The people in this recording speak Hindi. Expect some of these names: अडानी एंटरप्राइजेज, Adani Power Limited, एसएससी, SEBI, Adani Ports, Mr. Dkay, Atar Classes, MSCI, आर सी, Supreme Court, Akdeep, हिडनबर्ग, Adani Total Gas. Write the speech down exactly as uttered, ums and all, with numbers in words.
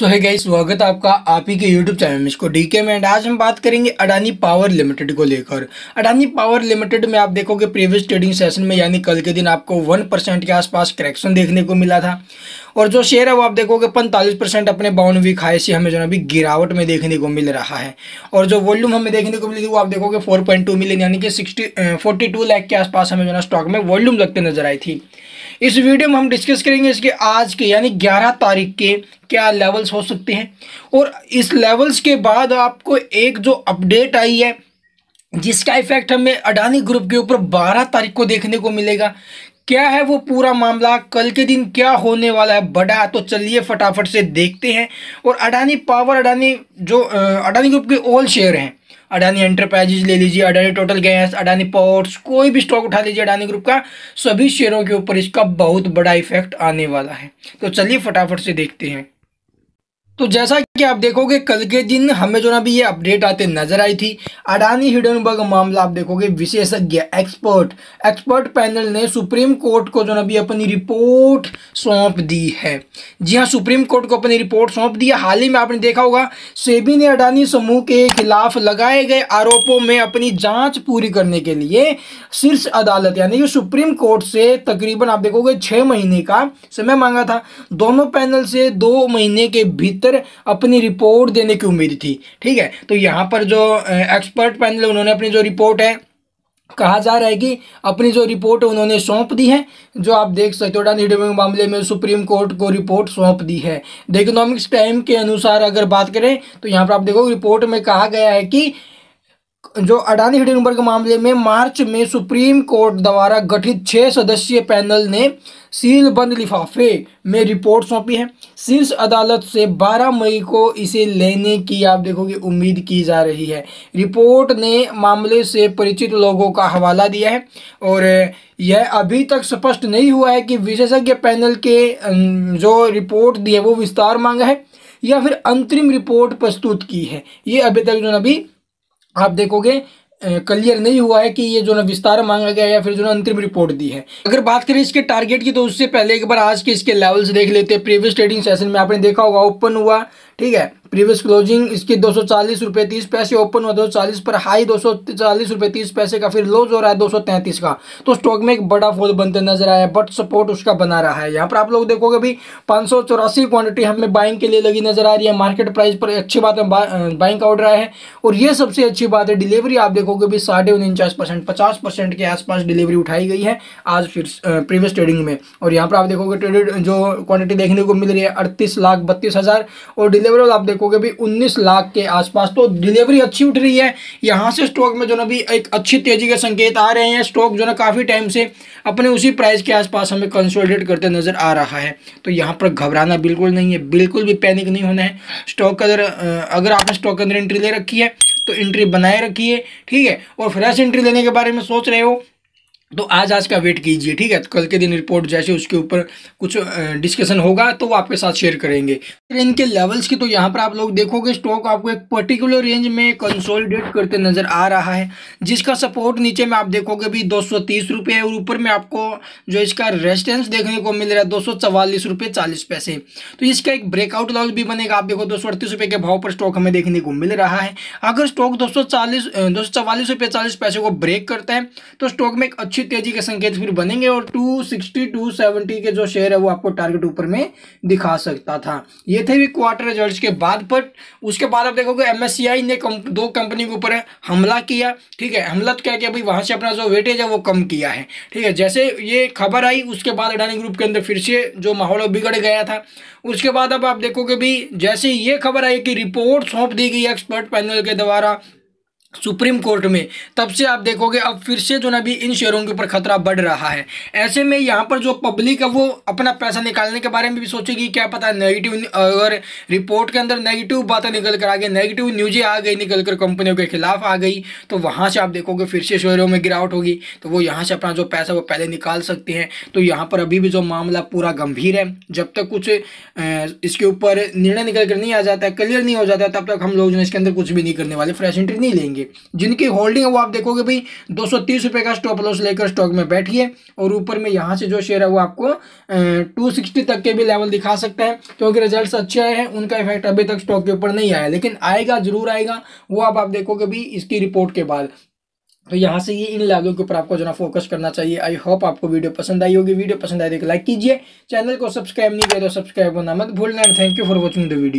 सो है गाइस, स्वागत है आपका आप ही के यूट्यूब चैनल इसको डीके में। एंड आज हम बात करेंगे अडानी पावर लिमिटेड को लेकर। अडानी पावर लिमिटेड में आप देखोगे प्रीवियस ट्रेडिंग सेशन में यानी कल के दिन आपको वन परसेंट के आसपास करेक्शन देखने को मिला था और जो शेयर है वो आप देखोगे पैंतालीस परसेंट अपने बावन वीक हाई से हमें जो अभी गिरावट में देखने को मिल रहा है और जो वॉल्यूम हमें देखने को मिली थी वो आप देखोगे फोर पॉइंट टू मिलियन यानी कि सिक्सटी फोर्टी टू लाख के आसपास हमें जो स्टॉक में वॉल्यूम लगते नजर आई थी। इस वीडियो में हम डिस्कस करेंगे इसके आज के यानी ग्यारह तारीख के क्या लेवल्स हो सकते हैं और इस लेवल्स के बाद आपको एक जो अपडेट आई है जिसका इफेक्ट हमें अडानी ग्रुप के ऊपर बारह तारीख को देखने को मिलेगा। क्या है वो पूरा मामला, कल के दिन क्या होने वाला है बड़ा, तो चलिए फटाफट से देखते हैं। और अडानी पावर, अडानी जो अडानी ग्रुप के ऑल शेयर हैं, अडानी एंटरप्राइजेज ले लीजिए, Adani total gas, Adani ports, कोई भी स्टॉक उठा लीजिए अडानी ग्रुप का, सभी शेयरों के ऊपर इसका बहुत बड़ा इफेक्ट आने वाला है। तो चलिए फटाफट से देखते हैं। तो जैसा कि आप देखोगे कल के दिन हमें जो ना भी ये अपडेट आते नजर आई थी, अडानी हिडनबर्ग मामला आप देखोगे विशेषज्ञ एक्सपर्ट एक्सपर्ट पैनल ने सुप्रीम कोर्ट को जो ना भी अपनी रिपोर्ट सौंप दी है। जी हाँ, सुप्रीम कोर्ट को अपनी रिपोर्ट सौंप दी है। हाल ही में आपने देखा होगा सेबी ने अडानी समूह के खिलाफ लगाए गए आरोपों में अपनी जाँच पूरी करने के लिए शीर्ष अदालत यानी कि सुप्रीम कोर्ट से तकरीबन आप देखोगे छः महीने का समय मांगा था। दोनों पैनल से दो महीने के भीतर अपनी रिपोर्ट देने की उम्मीद थी। ठीक है, तो यहां पर जो एक्सपर्ट पैनल उन्होंने अपनी जो रिपोर्ट है, कहा जा रहा है कि अपनी जो रिपोर्ट उन्होंने सौंप दी है, जो आप देख सकते हो अडानी हिडनबर्ग मामले में सुप्रीम कोर्ट को रिपोर्ट सौंप दी है। द इकोनॉमिक्स टाइम के अनुसार अगर बात करें तो यहां पर आप देखो रिपोर्ट में कहा गया है कि जो अडानी हिडनबर्ग मामले में मार्च में सुप्रीम कोर्ट द्वारा गठित छः सदस्यीय पैनल ने सीलबंद लिफाफे में रिपोर्ट सौंपी है। शीर्ष अदालत से बारह मई को इसे लेने की आप देखोगे उम्मीद की जा रही है। रिपोर्ट ने मामले से परिचित लोगों का हवाला दिया है और यह अभी तक स्पष्ट नहीं हुआ है कि विशेषज्ञ पैनल के जो रिपोर्ट दी है वो विस्तार मांगा है या फिर अंतरिम रिपोर्ट प्रस्तुत की है। ये अभी तक जो अभी आप देखोगे क्लियर नहीं हुआ है कि ये जो ना विस्तार मांगा गया या फिर जो ना अंतिम रिपोर्ट दी है। अगर बात करें इसके टारगेट की तो उससे पहले एक बार आज के इसके लेवल्स देख लेते हैं। प्रीवियस ट्रेडिंग सेशन में आपने देखा होगा ओपन हुआ, ठीक है, प्रीवियस क्लोजिंग इसकी दो सौ चालीस रुपये तीस पैसे ओपन हुआ, दो सौ चालीस पर हाई दो सौ चालीस रुपये तीस पैसे का, फिर लो जो रहा है दो सौ तैंतीस का। तो स्टॉक में एक बड़ा फॉल बनते नजर आया बट सपोर्ट उसका बना रहा है। यहाँ पर आप लोग देखोगे भी पाँच सौ चौरासी क्वान्टिटी हमें बाइंग के लिए लगी नजर आ रही है। मार्केट प्राइस पर अच्छी बात है, बाइंग का ऑर्डर आया है और ये सबसे अच्छी बात है। डिलीवरी आप देखोगे भी साढ़े उनचास परसेंट पचास परसेंट के आसपास डिलीवरी उठाई गई है आज फिर प्रीवियस ट्रेडिंग में। और यहाँ पर आप देखोगे ट्रेडेड जो क्वान्टिटी देखने को मिल रही है अड़तीस लाख बत्तीस हज़ार और डिलीवरी आप देखोगे भी उन्नीस लाख के आसपास। तो डिलीवरी अच्छी उठ रही है। यहाँ से स्टॉक में जो ना भी एक अच्छी तेजी के संकेत आ रहे हैं। स्टॉक जो ना काफ़ी टाइम से अपने उसी प्राइस के आसपास हमें कंसोलिडेट करते नजर आ रहा है। तो यहाँ पर घबराना बिल्कुल नहीं है, बिल्कुल भी पैनिक नहीं होना है। स्टॉक अगर अगर आपने स्टॉक के अंदर एंट्री ले रखी है तो एंट्री बनाए रखिए, ठीक है, और फ्रेश एंट्री लेने के बारे में सोच रहे हो तो आज आज का वेट कीजिए, ठीक है। तो कल के दिन रिपोर्ट जैसे उसके ऊपर कुछ डिस्कशन होगा तो वो आपके साथ शेयर करेंगे। इनके लेवल्स की तो यहाँ पर आप लोग देखोगे स्टॉक आपको एक पर्टिकुलर रेंज में कंसोलिडेट करते नज़र आ रहा है जिसका सपोर्ट नीचे में आप देखोगे भी दो सौ तीस रुपये और ऊपर में आपको जो इसका रेजिस्टेंस देखने को मिल रहा है दो सौ चवालीस रुपये चालीस पैसे। तो इसका एक ब्रेकआउट लेवल भी बनेगा। आप देखो दो सौ अड़तीस रुपये के भाव पर स्टॉक हमें देखने को मिल रहा है। अगर स्टॉक दो सौ चालीस दो सौ चवालीस रुपये चालीस पैसे को ब्रेक करता है तो स्टॉक में एक अच्छी तेजी के संकेत फिर बनेंगे और दो सौ साठ, दो सौ सत्तर के जो शेयर है वो आपको टारगेट ऊपर में दिखा सकता था। ये थे भी क्वार्टर रिजल्ट्स के बाद। पर उसके बाद आप देखोगे एमएससीआई ने कम, दो कंपनी के ऊपर हमला किया, ठीक है। हमला तो क्या किया भाई, वहां से अपना जो वेटेज है वो कम किया है, ठीक है। जैसे ये खबर आई उसके बाद अडानी ग्रुप के अंदर फिर से जो माहौल बिगड़ गया था। उसके बाद अब आप देखोगे भी जैसे ये खबर आई कि रिपोर्ट सौंप दी गई एक्सपर्ट पैनल के द्वारा सुप्रीम कोर्ट में, तब से आप देखोगे अब फिर से जो ना भी इन शेयरों के ऊपर खतरा बढ़ रहा है। ऐसे में यहाँ पर जो पब्लिक है वो अपना पैसा निकालने के बारे में भी सोचेगी। क्या पता नेगेटिव, अगर रिपोर्ट के अंदर नेगेटिव बातें निकल कर आ गई, नेगेटिव न्यूज़ें आ गई निकल कर कंपनियों के खिलाफ आ गई तो वहाँ से आप देखोगे फिर से शेयरों में गिरावट होगी। तो वो यहाँ से अपना जो पैसा वो पहले निकाल सकते हैं। तो यहाँ पर अभी भी जो मामला पूरा गंभीर है। जब तक कुछ इसके ऊपर निर्णय निकल कर नहीं आ जाता, क्लियर नहीं हो जाता, तब तक हम लोग जो इसके अंदर कुछ भी नहीं करने वाले, फ्रेश एंट्री नहीं लेंगे। जाएंगे। जिनकी होल्डिंग है वो आप देखोगे भाई दो सौ तीस रुपये का स्टॉप लॉस लेकर स्टॉक में बैठिए और ऊपर में यहाँ से जो शेयर है वो आपको टू सिक्सटी तक के भी लेवल दिखा सकते हैं, क्योंकि रिजल्ट अच्छे हैं, उनका इफेक्ट अभी तक स्टॉक के ऊपर नहीं आया, लेकिन आएगा जरूर आएगा, वो आप, आप देखोगे भी इसकी रिपोर्ट के बाद। तो यहाँ से ये इन लेवलों के ऊपर आपको जो ना फोकस करना चाहिए। आई होप आपको वीडियो पसंद आई होगी। वीडियो पसंद आए तो लाइक कीजिए, चैनल को सब्सक्राइब नहीं किया तो सब्सक्राइब करना मत भूलना। Thank you for watching the video.